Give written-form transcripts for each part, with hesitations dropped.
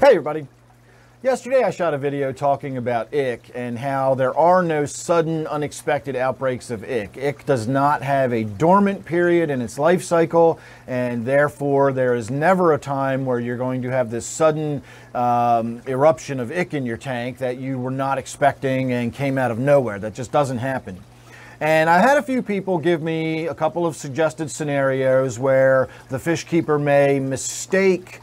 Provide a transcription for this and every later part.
Hey everybody, yesterday I shot a video talking about ick and how there are no sudden unexpected outbreaks of ick. Ick does not have a dormant period in its life cycle, and therefore there is never a time where you're going to have this sudden eruption of ick in your tank that you were not expecting and came out of nowhere. That just doesn't happen. And I had a few people give me a couple of suggested scenarios where the fish keeper may mistake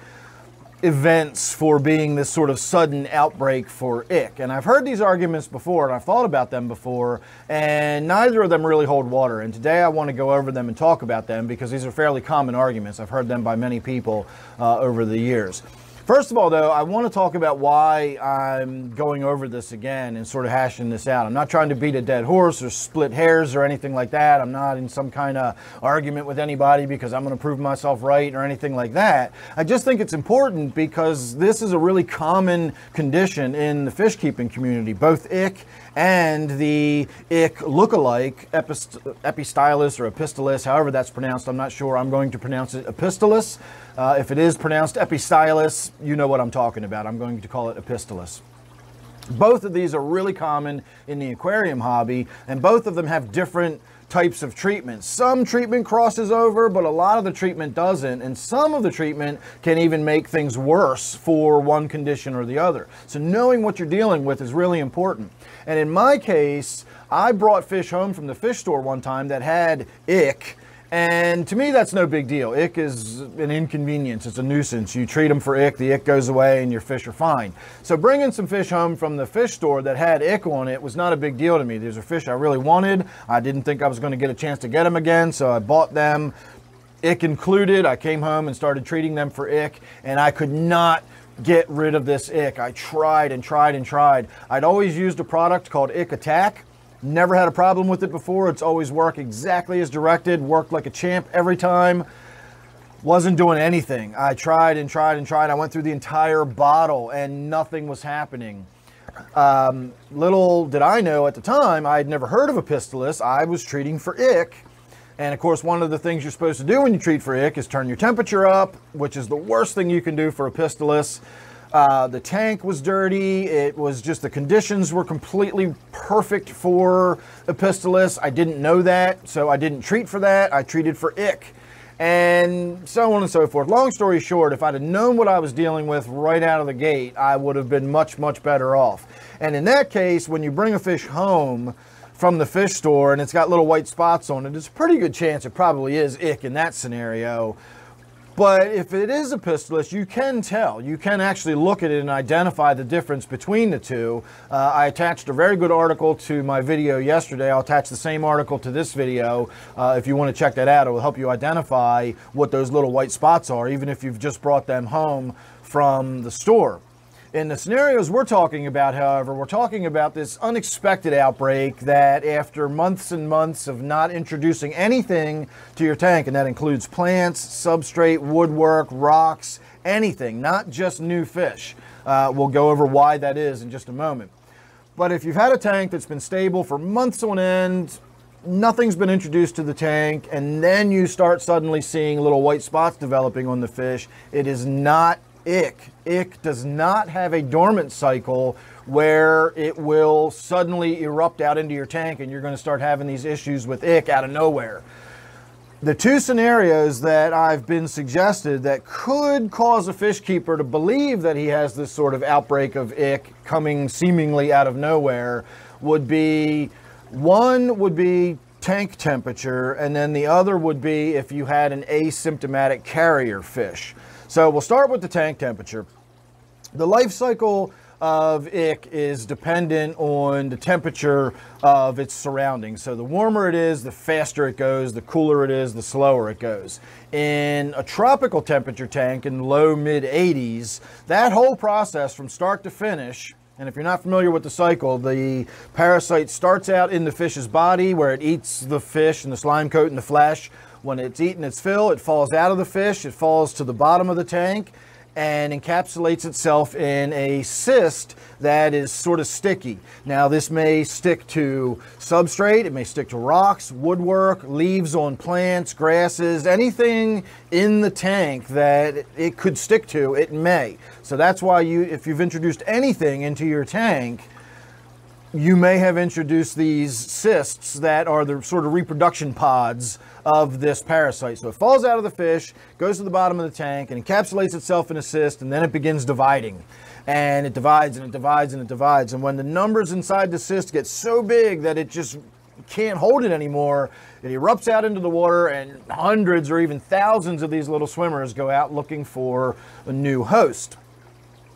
events for being this sort of sudden outbreak for ick. And I've heard these arguments before, and I've thought about them before, and neither of them really hold water. And today I want to go over them and talk about them because these are fairly common arguments. I've heard them by many people over the years. First of all, though, I want to talk about why I'm going over this again and sort of hashing this out. I'm not trying to beat a dead horse or split hairs or anything like that. I'm not in some kind of argument with anybody because I'm going to prove myself right or anything like that. I just think it's important because this is a really common condition in the fish keeping community, both ick and the ick look-alike, Epistylis or Epistylis, however that's pronounced. I'm not sure. I'm going to pronounce it Epistylis. If it is pronounced Epistylis, you know what I'm talking about. I'm going to call it Epistylis. Both of these are really common in the aquarium hobby, and both of them have different types of treatment. Some treatment crosses over, but a lot of the treatment doesn't, and some of the treatment can even make things worse for one condition or the other. So knowing what you're dealing with is really important. And in my case, I brought fish home from the fish store one time that had ick, and to me, that's no big deal. Ick is an inconvenience. It's a nuisance. You treat them for ick, the ick goes away, and your fish are fine. So bringing some fish home from the fish store that had ick on it was not a big deal to me. These are fish I really wanted. I didn't think I was going to get a chance to get them again, so I bought them, ick included. I came home and started treating them for ick, and I could not get rid of this ick. I tried and tried and tried. I'd always used a product called Ick Attack. Never had a problem with it before. It's always worked exactly as directed, worked like a champ every time. Wasn't doing anything. I tried and tried and tried. I went through the entire bottle and nothing was happening. Little did I know at the time, I had never heard of Epistylis. I was treating for ick. And of course, one of the things you're supposed to do when you treat for ick is turn your temperature up, which is the worst thing you can do for Epistylis. The tank was dirty. It was just the conditions were completely perfect for Epistylis. I didn't know that, so I didn't treat for that. I treated for ick and so on and so forth. Long story short, if I'd have known what I was dealing with right out of the gate, I would have been much, much better off. And in that case, when you bring a fish home from the fish store and it's got little white spots on it, it's a pretty good chance it probably is ick in that scenario. But if it is Epistylis, you can tell. You can actually look at it and identify the difference between the two. I attached a very good article to my video yesterday. I'll attach the same article to this video. If you want to check that out, it will help you identify what those little white spots are, even if you've just brought them home from the store. In the scenarios we're talking about, however, we're talking about this unexpected outbreak that after months and months of not introducing anything to your tank, and that includes plants, substrate, woodwork, rocks, anything, not just new fish. We'll go over why that is in just a moment. But if you've had a tank that's been stable for months on end, nothing's been introduced to the tank, and then you start suddenly seeing little white spots developing on the fish, it is not ick. Ick does not have a dormant cycle where it will suddenly erupt out into your tank and you're going to start having these issues with ick out of nowhere. The two scenarios that I've been suggested that could cause a fish keeper to believe that he has this sort of outbreak of ick coming seemingly out of nowhere would be, one would be tank temperature, and then the other would be if you had an asymptomatic carrier fish. So we'll start with the tank temperature. The life cycle of ick is dependent on the temperature of its surroundings. So the warmer it is, the faster it goes, the cooler it is, the slower it goes. In a tropical temperature tank in low mid 80s, that whole process from start to finish, and if you're not familiar with the cycle, the parasite starts out in the fish's body where it eats the fish and the slime coat and the flesh. When it's eaten its fill, it falls out of the fish, it falls to the bottom of the tank, and encapsulates itself in a cyst that is sort of sticky. Now this may stick to substrate, it may stick to rocks, woodwork, leaves on plants, grasses, anything in the tank that it could stick to, it may. So that's why if you've introduced anything into your tank, you may have introduced these cysts that are the sort of reproduction pods of this parasite. So it falls out of the fish, goes to the bottom of the tank, and encapsulates itself in a cyst, and then it begins dividing. And it divides, and it divides, and it divides. And when the numbers inside the cyst get so big that it just can't hold it anymore, it erupts out into the water, and hundreds or even thousands of these little swimmers go out looking for a new host.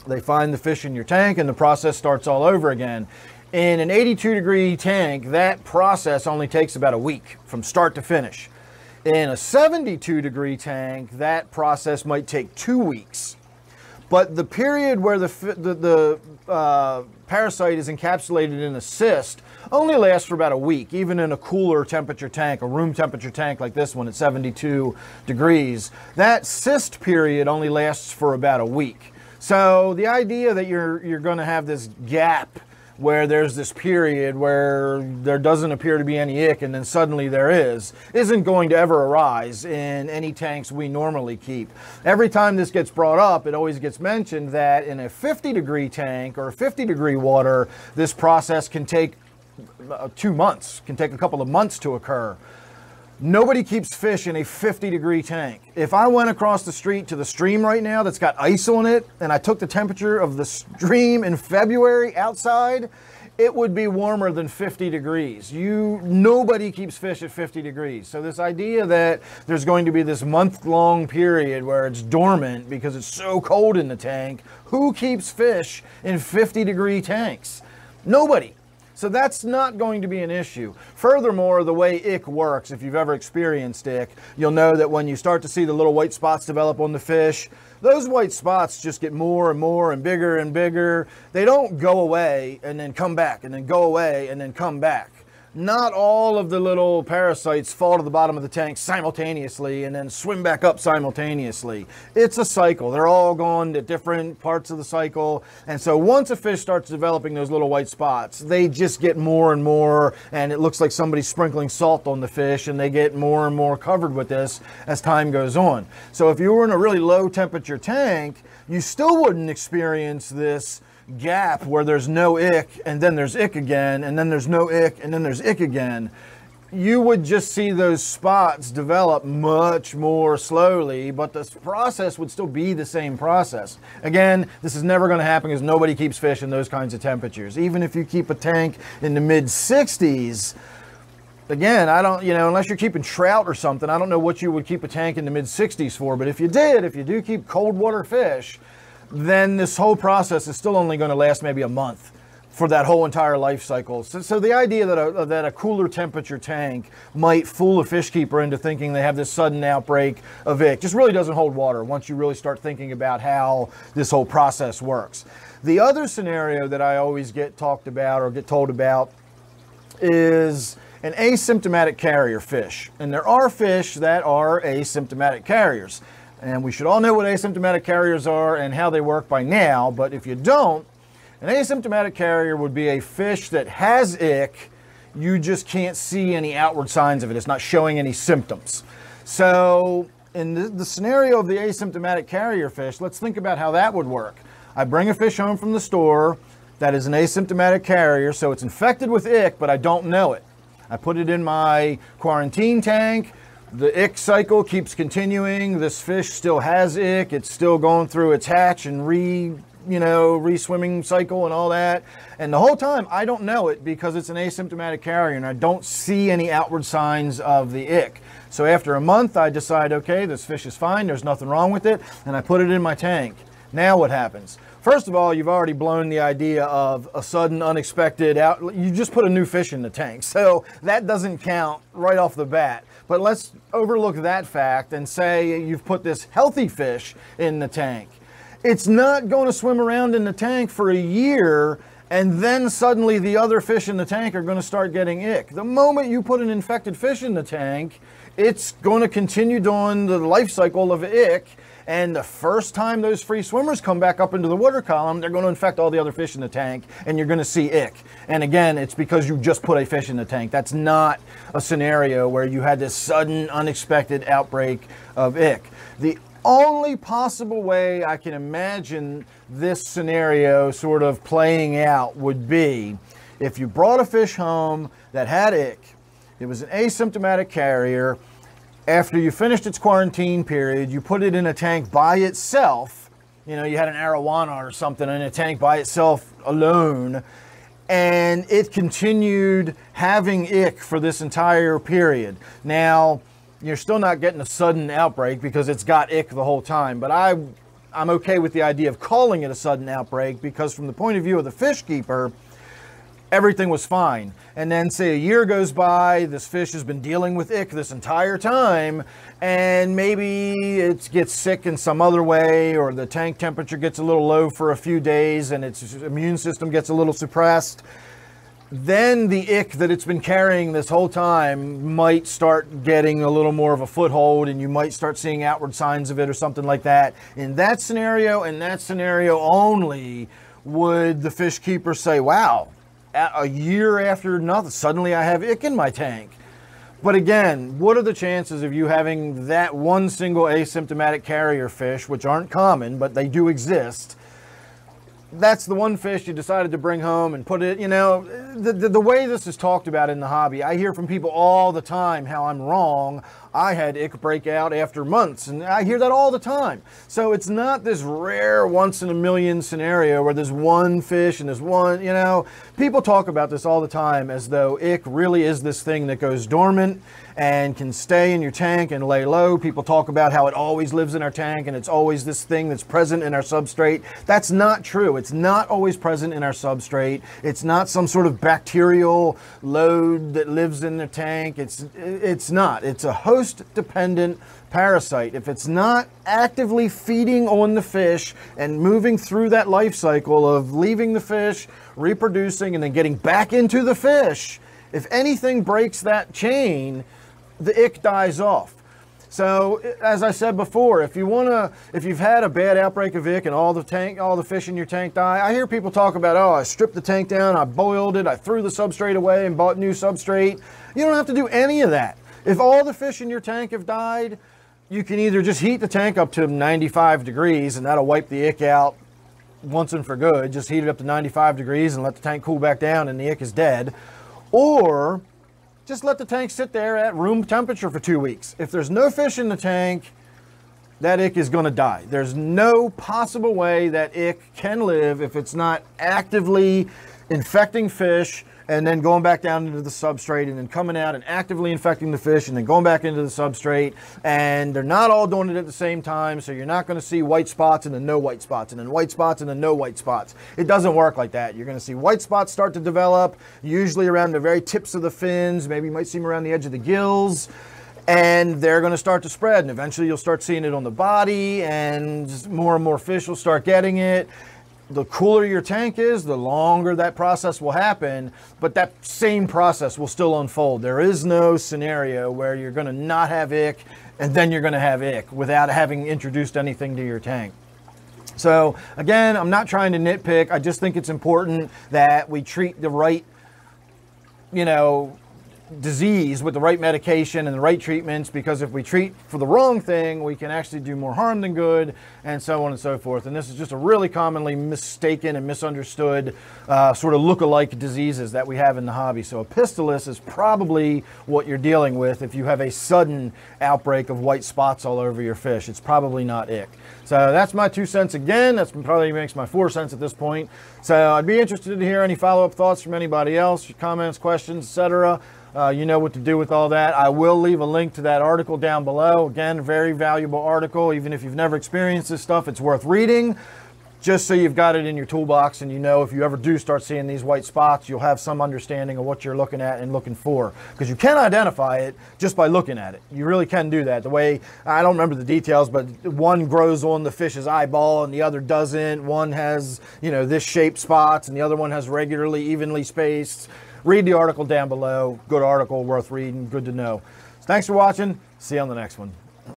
They find the fish in your tank, and the process starts all over again. In an 82-degree tank, that process only takes about a week from start to finish. In a 72-degree tank, that process might take 2 weeks. But the period where the parasite is encapsulated in a cyst only lasts for about a week, even in a cooler temperature tank, a room temperature tank like this one at 72 degrees. That cyst period only lasts for about a week. So the idea that you're going to have this gap where there's this period where there doesn't appear to be any ick and then suddenly there isn't going to ever arise in any tanks we normally keep. Every time this gets brought up, it always gets mentioned that in a 50-degree tank or 50-degree water, this process can take 2 months, can take a couple of months to occur. Nobody keeps fish in a 50-degree tank. If I went across the street to the stream right now that's got ice on it, and I took the temperature of the stream in February outside, it would be warmer than 50 degrees. Nobody keeps fish at 50 degrees. So this idea that there's going to be this month-long period where it's dormant because it's so cold in the tank, who keeps fish in 50-degree tanks? Nobody. So that's not going to be an issue. Furthermore, the way ick works, if you've ever experienced ick, you'll know that when you start to see the little white spots develop on the fish, those white spots just get more and more and bigger and bigger. They don't go away and then come back and then go away and then come back. Not all of the little parasites fall to the bottom of the tank simultaneously and then swim back up simultaneously. It's a cycle. They're all gone to different parts of the cycle. And so once a fish starts developing those little white spots, they just get more and more, and it looks like somebody's sprinkling salt on the fish, and they get more and more covered with this as time goes on. So if you were in a really low temperature tank, you still wouldn't experience this gap where there's no ick and then there's ick again and then there's no ick and then there's ick again. You would just see those spots develop much more slowly, but the process would still be the same process. Again, this is never going to happen because nobody keeps fish in those kinds of temperatures. Even if you keep a tank in the mid-60s, again, unless you're keeping trout or something, I don't know what you would keep a tank in the mid-60s for, but if you do keep cold water fish, then this whole process is still only going to last maybe a month for that whole entire life cycle. So the idea that a cooler temperature tank might fool a fish keeper into thinking they have this sudden outbreak of ick just really doesn't hold water once you really start thinking about how this whole process works. The other scenario that I always get talked about or get told about is an asymptomatic carrier fish. And there are fish that are asymptomatic carriers. And we should all know what asymptomatic carriers are and how they work by now, but if you don't, an asymptomatic carrier would be a fish that has ick, you just can't see any outward signs of it. It's not showing any symptoms. So in the scenario of the asymptomatic carrier fish, let's think about how that would work. I bring a fish home from the store that is an asymptomatic carrier, so it's infected with ick, but I don't know it. I put it in my quarantine tank. The ick cycle keeps continuing. This fish still has ick. It's still going through its hatch and re-swimming cycle and all that. And the whole time, I don't know it because it's an asymptomatic carrier and I don't see any outward signs of the ick. So after a month, I decide, okay, this fish is fine. There's nothing wrong with it. And I put it in my tank. Now what happens? First of all, you've already blown the idea of a sudden, unexpected out. You just put a new fish in the tank. So that doesn't count right off the bat. But let's overlook that fact and say you've put this healthy fish in the tank. It's not going to swim around in the tank for a year, and then suddenly the other fish in the tank are going to start getting ick. The moment you put an infected fish in the tank, it's going to continue doing the life cycle of ick, And the first time those free swimmers come back up into the water column, they're going to infect all the other fish in the tank, and you're going to see ick. And again, it's because you just put a fish in the tank. That's not a scenario where you had this sudden, unexpected outbreak of ick. The only possible way I can imagine this scenario sort of playing out would be if you brought a fish home that had ick, it was an asymptomatic carrier. After you finished its quarantine period, you put it in a tank by itself. You know, you had an arowana or something in a tank by itself alone, and it continued having ick for this entire period. Now, you're still not getting a sudden outbreak because it's got ick the whole time, but I'm okay with the idea of calling it a sudden outbreak because from the point of view of the fish keeper, everything was fine. And then say a year goes by, this fish has been dealing with ick this entire time, and maybe it gets sick in some other way, or the tank temperature gets a little low for a few days and its immune system gets a little suppressed. Then the ick that it's been carrying this whole time might start getting a little more of a foothold, and you might start seeing outward signs of it or something like that. In that scenario, and that scenario only, would the fish keeper say, wow, a year after nothing, suddenly I have ick in my tank. But again, what are the chances of you having that one single asymptomatic carrier fish, which aren't common, but they do exist? That's the one fish you decided to bring home and put it, you know, the way this is talked about in the hobby, I hear from people all the time how I'm wrong. I had ick break out after months, and I hear that all the time. So it's not this rare once in a million scenario where there's one fish and there's one, you know, people talk about this all the time as though ick really is this thing that goes dormant and can stay in your tank and lay low. People talk about how it always lives in our tank and it's always this thing that's present in our substrate. That's not true. It's not always present in our substrate. It's not some sort of bacterial load that lives in the tank. It's not. It's a host-dependent parasite. If it's not actively feeding on the fish and moving through that life cycle of leaving the fish, reproducing, and then getting back into the fish, if anything breaks that chain, the ick dies off. So, as I said before, if you've had a bad outbreak of ick and all the fish in your tank die, I hear people talk about, oh, I stripped the tank down, I boiled it, I threw the substrate away and bought new substrate. You don't have to do any of that. If all the fish in your tank have died, you can either just heat the tank up to 95 degrees and that'll wipe the ick out once and for good. Just heat it up to 95 degrees and let the tank cool back down and the ick is dead. Or just let the tank sit there at room temperature for 2 weeks. If there's no fish in the tank, that ick is going to die. There's no possible way that ick can live if it's not actively infecting fish and then going back down into the substrate and then coming out and actively infecting the fish and then going back into the substrate. And they're not all doing it at the same time, so you're not going to see white spots and then no white spots and then white spots and then no white spots. It doesn't work like that. You're going to see white spots start to develop, usually around the very tips of the fins. Maybe you might see them around the edge of the gills. And they're going to start to spread, and eventually you'll start seeing it on the body, and more fish will start getting it. The cooler your tank is, the longer that process will happen, but that same process will still unfold. There is no scenario where you're going to not have ick and then you're going to have ick without having introduced anything to your tank. So again, I'm not trying to nitpick. I just think it's important that we treat the right, you know, disease with the right medication and the right treatments, because if we treat for the wrong thing, we can actually do more harm than good, and so on and so forth. And this is just a really commonly mistaken and misunderstood sort of look-alike diseases that we have in the hobby. So Epistylis is probably what you're dealing with if you have a sudden outbreak of white spots all over your fish. It's probably not ick. So that's my 2 cents again. That's probably makes my 4 cents at this point. So I'd be interested to hear any follow-up thoughts from anybody else, your comments, questions, etc. You know what to do with all that. I will leave a link to that article down below. Again, very valuable article. Even if you've never experienced this stuff, it's worth reading, just so you've got it in your toolbox, and you know if you ever do start seeing these white spots, you'll have some understanding of what you're looking at and looking for, because you can identify it just by looking at it. You really can do that. The way, I don't remember the details, but one grows on the fish's eyeball and the other doesn't. One has, you know, this shaped spots and the other one has regularly, evenly spaced. Read the article down below. Good article, worth reading, good to know. Thanks for watching. See you on the next one.